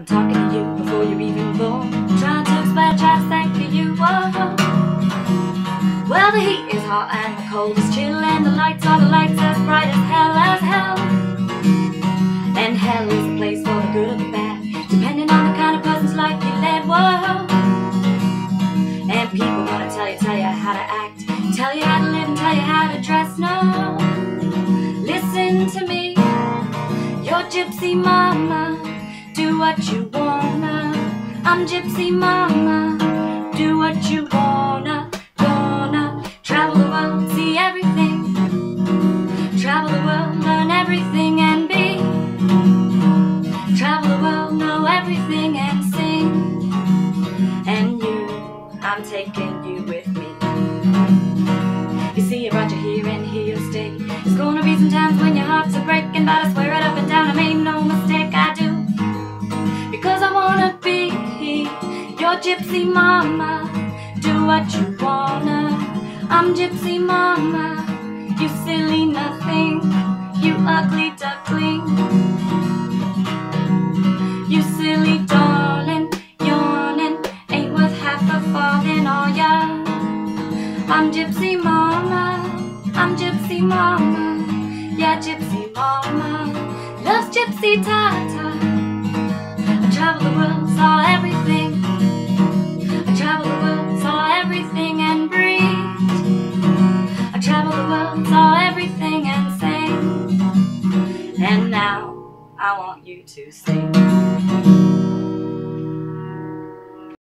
I'm talking to you before you're even born. I'm trying to explain, trying to thank for you. Whoa. Well, the heat is hot and the cold is chill, and the lights as bright as hell as hell. And hell is a place for the good or the bad, depending on the kind of person's life you led. Whoa. And people wanna tell you how to act, tell you how to live and tell you how to dress. No, listen to me, you're Gypsy Mama. Do what you wanna, I'm Gypsy Mama. Do what you wanna, gonna travel the world, see everything. Travel the world, learn everything and be. Travel the world, know everything and sing. And you, I'm taking you with me. You see, I brought you here and here you'll stay. There's gonna be some times when your hearts are breaking, but I swear it up and down I made no mistake, I do. Because I wanna be your Gypsy Mama. Do what you wanna, I'm Gypsy Mama. You silly nothing, you ugly duckling. You silly darling, yawning, ain't worth half a falling, all ya. I'm Gypsy Mama, I'm Gypsy Mama. Yeah, Gypsy Mama loves Gypsy Tata. I travel the world, saw everything. I travel the world, saw everything and breathed. I travel the world, saw everything and sang. And now I want you to sing.